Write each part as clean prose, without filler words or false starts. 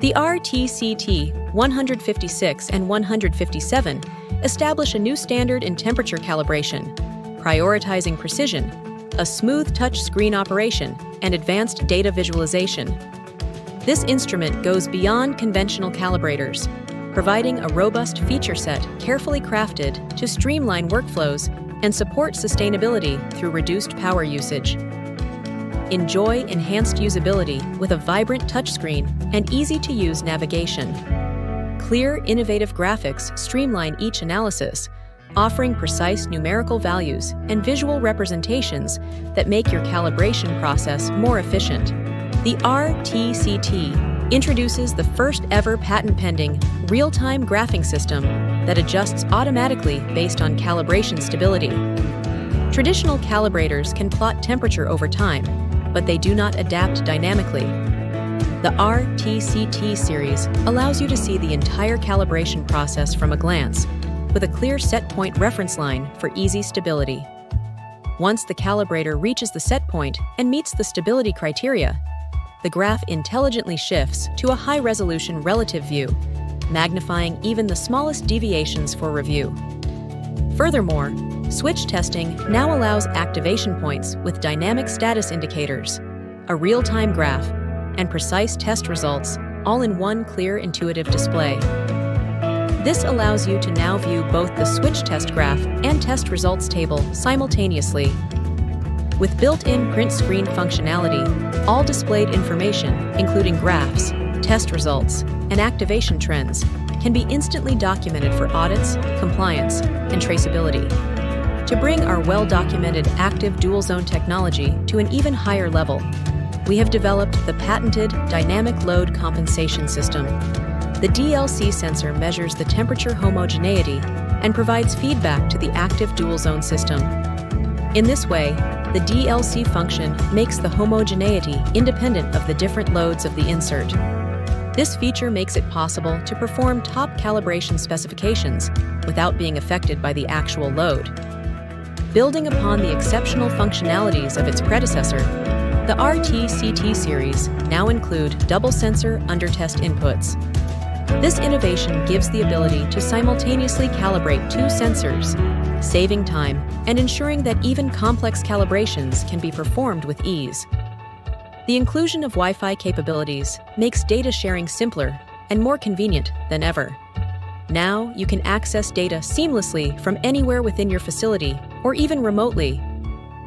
The RTCt-156 and 157 establish a new standard in temperature calibration, prioritizing precision, a smooth touch screen operation, and advanced data visualization. This instrument goes beyond conventional calibrators, providing a robust feature set carefully crafted to streamline workflows and support sustainability through reduced power usage. Enjoy enhanced usability with a vibrant touchscreen and easy-to-use navigation. Clear, innovative graphics streamline each analysis, offering precise numerical values and visual representations that make your calibration process more efficient. The RTCt introduces the first-ever patent-pending real-time graphing system that adjusts automatically based on calibration stability. Traditional calibrators can plot temperature over time, but they do not adapt dynamically. The RTCt series allows you to see the entire calibration process from a glance, with a clear set point reference line for easy stability. Once the calibrator reaches the set point and meets the stability criteria, the graph intelligently shifts to a high-resolution relative view, magnifying even the smallest deviations for review. Furthermore, switch testing now allows activation points with dynamic status indicators, a real-time graph, and precise test results, all in one clear, intuitive display. This allows you to now view both the switch test graph and test results table simultaneously. With built-in print screen functionality, all displayed information, including graphs, test results, and activation trends, can be instantly documented for audits, compliance, and traceability. To bring our well-documented active dual-zone technology to an even higher level, we have developed the patented Dynamic Load Compensation System. The DLC sensor measures the temperature homogeneity and provides feedback to the active dual-zone system. In this way, the DLC function makes the homogeneity independent of the different loads of the insert. This feature makes it possible to perform top calibration specifications without being affected by the actual load. Building upon the exceptional functionalities of its predecessor, the RTCt series now include double-sensor under-test inputs. This innovation gives the ability to simultaneously calibrate two sensors, saving time and ensuring that even complex calibrations can be performed with ease. The inclusion of Wi-Fi capabilities makes data sharing simpler and more convenient than ever. Now you can access data seamlessly from anywhere within your facility or even remotely.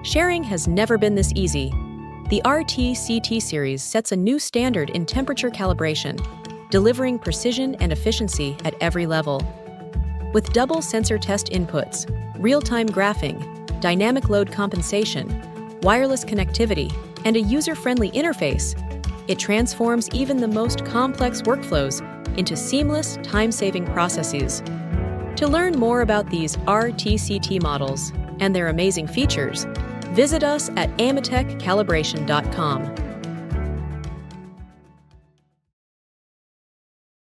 Sharing has never been this easy. The RTCt series sets a new standard in temperature calibration, delivering precision and efficiency at every level. With double sensor test inputs, real-time graphing, dynamic load compensation, wireless connectivity, and a user-friendly interface, it transforms even the most complex workflows into seamless, time-saving processes. To learn more about these RTCt models and their amazing features, visit us at ametekcalibration.com.